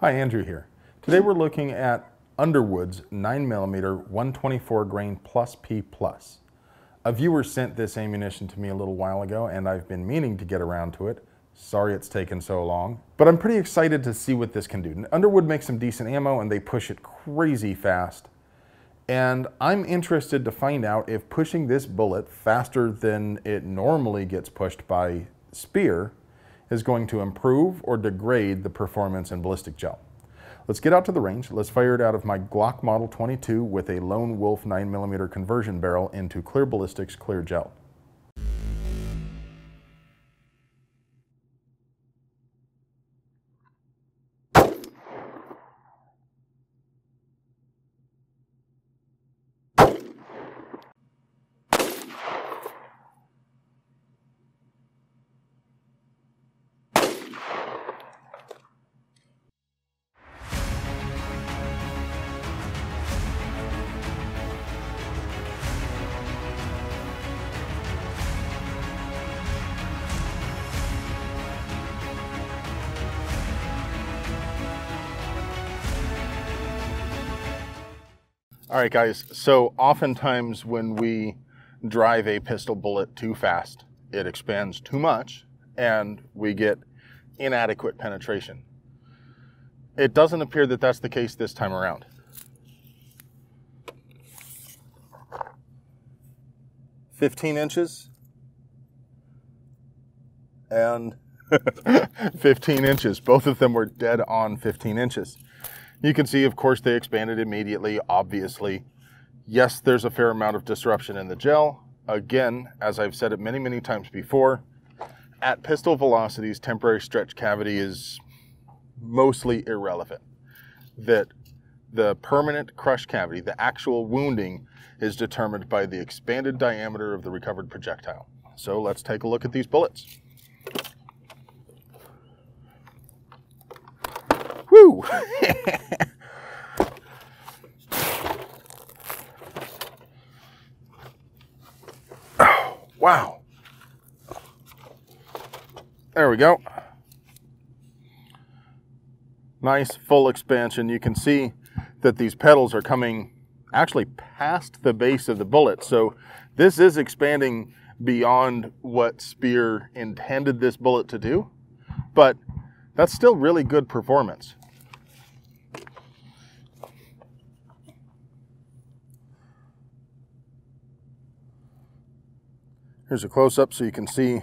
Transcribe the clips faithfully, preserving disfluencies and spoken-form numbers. Hi, Andrew here. Today we're looking at Underwood's nine millimeter one twenty-four grain plus P plus. A viewer sent this ammunition to me a little while ago and I've been meaning to get around to it. Sorry it's taken so long, but I'm pretty excited to see what this can do. Underwood makes some decent ammo and they push it crazy fast. And I'm interested to find out if pushing this bullet faster than it normally gets pushed by Speer is going to improve or degrade the performance in ballistic gel. Let's get out to the range. Let's fire it out of my Glock Model twenty-two with a Lone Wolf nine millimeter conversion barrel into Clear Ballistics Clear Gel. All right, guys, so oftentimes when we drive a pistol bullet too fast, it expands too much and we get inadequate penetration. It doesn't appear that that's the case this time around. fifteen inches and fifteen inches. Both of them were dead on fifteen inches. You can see, of course, they expanded immediately, obviously. Yes, there's a fair amount of disruption in the gel. Again, as I've said it many, many times before, at pistol velocities, temporary stretch cavity is mostly irrelevant. That the permanent crush cavity, the actual wounding, is determined by the expanded diameter of the recovered projectile. So let's take a look at these bullets. Woo! Oh, wow. There we go. Nice full expansion. You can see that these petals are coming actually past the base of the bullet. So this is expanding beyond what Speer intended this bullet to do, but that's still really good performance. Here's a close-up so you can see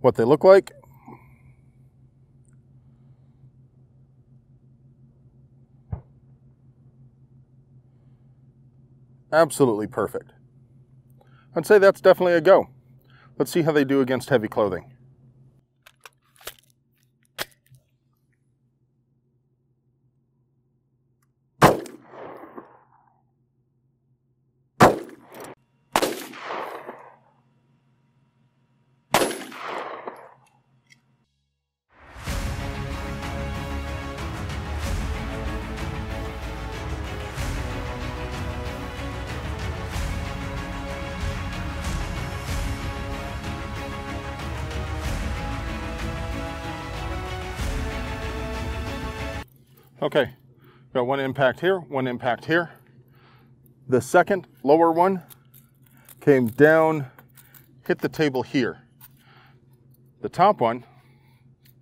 what they look like. Absolutely perfect. I'd say that's definitely a go. Let's see how they do against heavy clothing. Okay, got one impact here, one impact here. The second, lower one, came down, hit the table here. The top one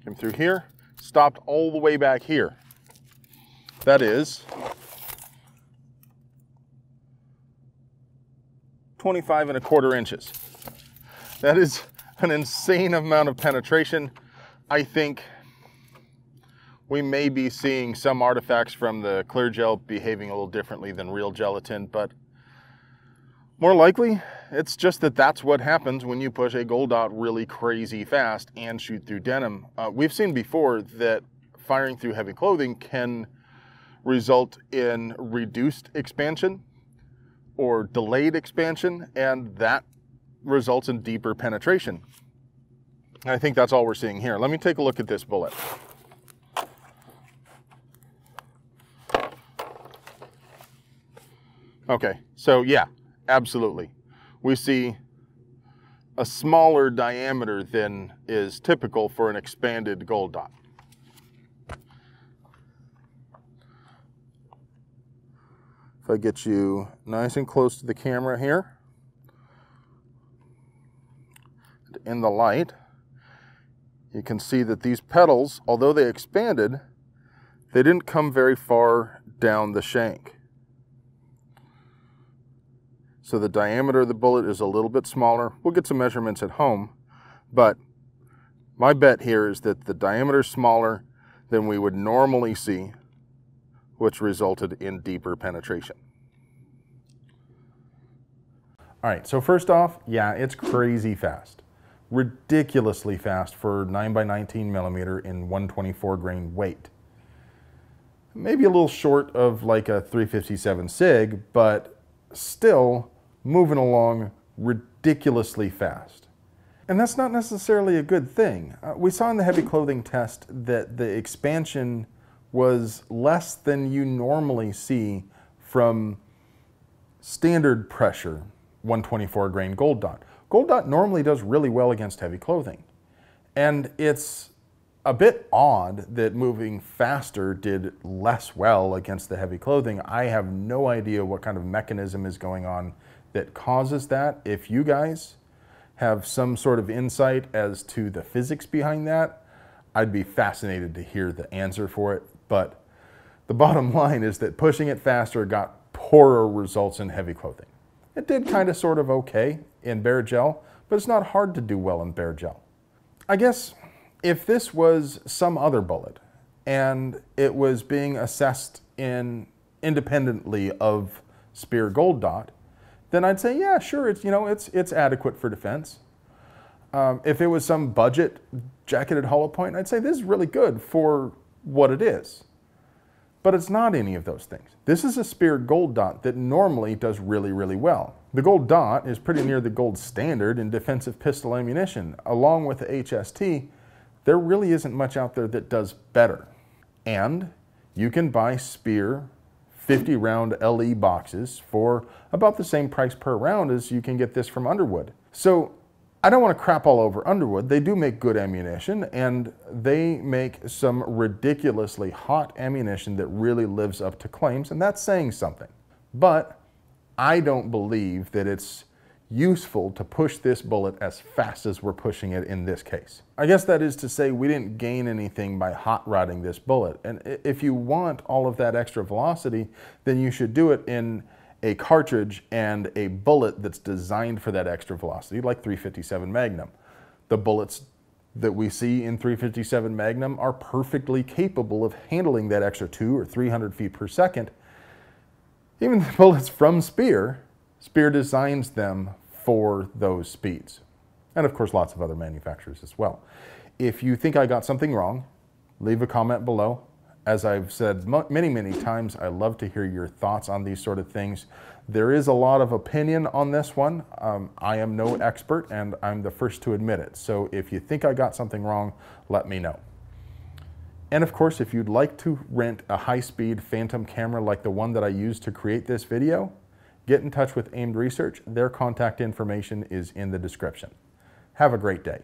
came through here, stopped all the way back here. That is twenty-five and a quarter inches. That is an insane amount of penetration. I think we may be seeing some artifacts from the clear gel behaving a little differently than real gelatin, but more likely, it's just that that's what happens when you push a Gold Dot really crazy fast and shoot through denim. Uh, we've seen before that firing through heavy clothing can result in reduced expansion or delayed expansion, and that results in deeper penetration. I think that's all we're seeing here. Let me take a look at this bullet. Okay, so yeah, absolutely. We see a smaller diameter than is typical for an expanded Gold Dot. I get you nice and close to the camera here, in the light, you can see that these petals, although they expanded, they didn't come very far down the shank. So the diameter of the bullet is a little bit smaller. We'll get some measurements at home, but my bet here is that the diameter is smaller than we would normally see, which resulted in deeper penetration. All right, so first off, yeah, it's crazy fast. Ridiculously fast for nine by nineteen millimeter in one twenty-four grain weight. Maybe a little short of like a three fifty-seven sig, but still moving along ridiculously fast. And that's not necessarily a good thing. Uh, we saw in the heavy clothing test that the expansion was less than you normally see from standard pressure one twenty-four grain Gold Dot. Gold Dot normally does really well against heavy clothing. And it's a bit odd that moving faster did less well against the heavy clothing. I have no idea what kind of mechanism is going on that causes that. If you guys have some sort of insight as to the physics behind that, I'd be fascinated to hear the answer for it. But the bottom line is that pushing it faster got poorer results in heavy clothing. It did kind of sort of okay in bare gel, but it's not hard to do well in bare gel. I guess if this was some other bullet and it was being assessed in independently of Speer Gold Dot, then I'd say, yeah, sure, it's, you know, it's, it's adequate for defense. Um, if it was some budget jacketed hollow point, I'd say this is really good for what it is. But it's not any of those things. This is a Speer Gold Dot that normally does really, really well. The Gold Dot is pretty near the gold standard in defensive pistol ammunition. Along with the H S T, there really isn't much out there that does better. And you can buy Speer fifty round L E boxes for about the same price per round as you can get this from Underwood. So I don't want to crap all over Underwood. They do make good ammunition, and they make some ridiculously hot ammunition that really lives up to claims, and that's saying something. But I don't believe that it's useful to push this bullet as fast as we're pushing it in this case. I guess that is to say we didn't gain anything by hot rodding this bullet. And if you want all of that extra velocity, then you should do it in a cartridge and a bullet that's designed for that extra velocity, like three fifty-seven Magnum. The bullets that we see in three fifty-seven Magnum are perfectly capable of handling that extra two or three hundred feet per second. Even the bullets from Speer, Speer designs them for those speeds. And of course, lots of other manufacturers as well. If you think I got something wrong, leave a comment below. As I've said many, many times, I love to hear your thoughts on these sort of things. There is a lot of opinion on this one. Um, I am no expert, and I'm the first to admit it. So if you think I got something wrong, let me know. And of course, if you'd like to rent a high-speed Phantom camera like the one that I used to create this video, get in touch with Aimed Research. Their contact information is in the description. Have a great day.